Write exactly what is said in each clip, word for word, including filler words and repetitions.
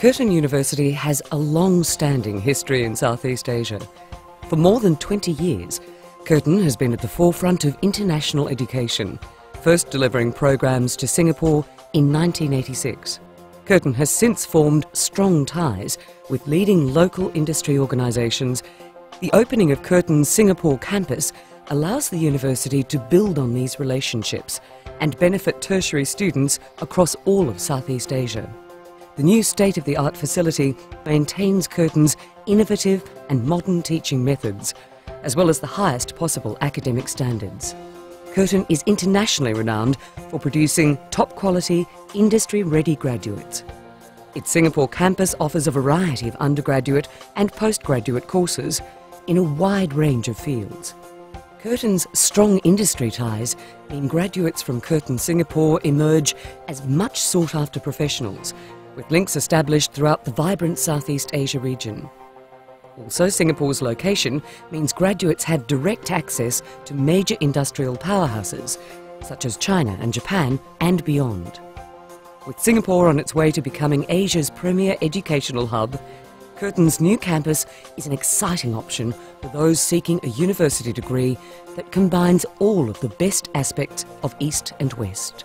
Curtin University has a long-standing history in Southeast Asia. For more than twenty years, Curtin has been at the forefront of international education, first delivering programs to Singapore in nineteen eighty-six. Curtin has since formed strong ties with leading local industry organisations. The opening of Curtin's Singapore campus allows the university to build on these relationships and benefit tertiary students across all of Southeast Asia. The new state-of-the-art facility maintains Curtin's innovative and modern teaching methods, as well as the highest possible academic standards. Curtin is internationally renowned for producing top-quality, industry-ready graduates. Its Singapore campus offers a variety of undergraduate and postgraduate courses in a wide range of fields. Curtin's strong industry ties mean graduates from Curtin Singapore emerge as much sought-after professionals, with links established throughout the vibrant Southeast Asia region. Also, Singapore's location means graduates have direct access to major industrial powerhouses, such as China and Japan, and beyond. With Singapore on its way to becoming Asia's premier educational hub, Curtin's new campus is an exciting option for those seeking a university degree that combines all of the best aspects of East and West.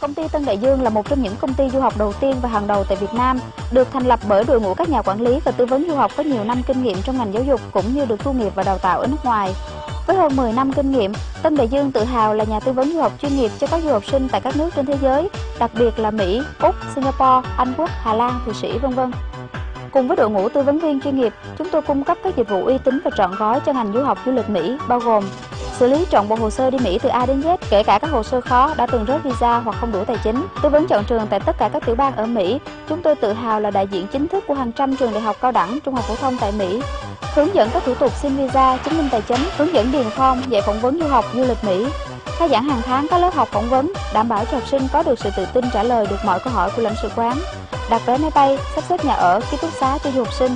Công ty Tân Đại Dương là một trong những công ty du học đầu tiên và hàng đầu tại Việt Nam, được thành lập bởi đội ngũ các nhà quản lý và tư vấn du học có nhiều năm kinh nghiệm trong ngành giáo dục cũng như được tu nghiệp và đào tạo ở nước ngoài. Với hơn mười năm kinh nghiệm, Tân Đại Dương tự hào là nhà tư vấn du học chuyên nghiệp cho các du học sinh tại các nước trên thế giới, đặc biệt là Mỹ, Úc, Singapore, Anh Quốc, Hà Lan, Thụy Sĩ, vân vân. Cùng với đội ngũ tư vấn viên chuyên nghiệp, chúng tôi cung cấp các dịch vụ uy tín và trọn gói cho ngành du học du lịch Mỹ, bao gồm xử lý trọn bộ hồ sơ đi Mỹ từ A đến Z, kể cả các hồ sơ khó, đã từng rớt visa hoặc không đủ tài chính. Tư vấn chọn trường tại tất cả các tiểu bang ở Mỹ. Chúng tôi tự hào là đại diện chính thức của hàng trăm trường đại học cao đẳng, trung học phổ thông tại Mỹ. Hướng dẫn các thủ tục xin visa, chứng minh tài chính, hướng dẫn điền form, dạy phỏng vấn du học du lịch Mỹ. Khai giảng hàng tháng các lớp học phỏng vấn, đảm bảo cho học sinh có được sự tự tin trả lời được mọi câu hỏi của lãnh sự quán. Đặt vé máy bay, sắp xếp nhà ở, ký túc xá cho du học sinh.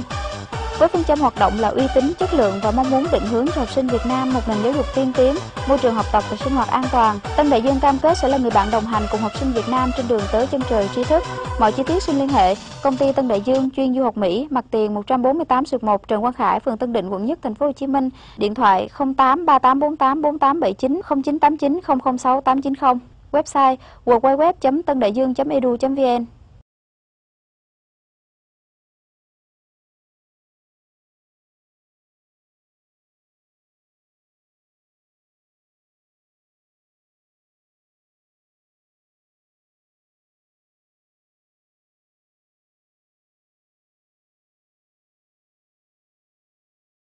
Với phương châm hoạt động là uy tín, chất lượng và mong muốn định hướng cho học sinh Việt Nam một nền giáo dục tiên tiến, môi trường học tập và sinh hoạt an toàn, Tân Đại Dương cam kết sẽ là người bạn đồng hành cùng học sinh Việt Nam trên đường tới chân trời tri thức. Mọi chi tiết xin liên hệ Công ty Tân Đại Dương chuyên du học Mỹ, mặt tiền một trăm bốn mươi tám xuyệt một Trần Quang Khải, phường Tân Định, quận Nhất, thành phố Hồ Chí Minh. Điện thoại không tám ba tám bốn tám bốn tám bảy chín, không chín tám chín không không sáu tám chín không. Website www chấm tân đại dương chấm edu chấm vn.